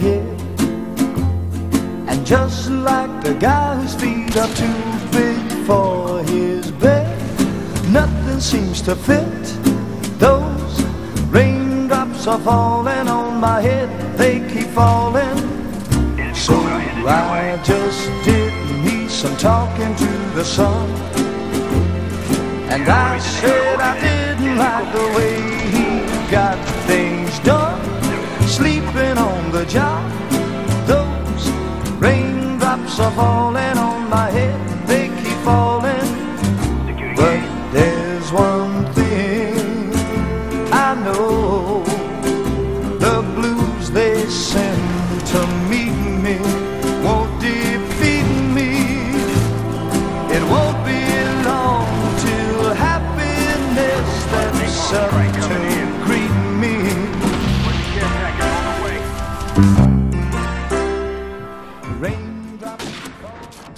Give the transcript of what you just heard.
head. And just like the guy whose feet are too big for his bed, nothing seems to fit. Those raindrops are falling on my head. They keep falling. So I just did me some talking to the sun. And I said I didn't like the way he got things done, sleeping on the job. Raindrops are falling on my head, they keep falling. But there's one thing I know, the blues they send to meet me won't defeat me. It won't be long till happiness steps up to greet me. Raindrops.